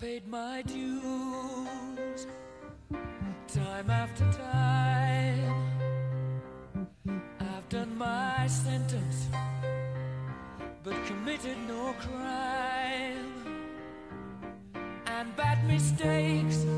paid my dues time after time. I've done my sentence but committed no crime, and bad mistakes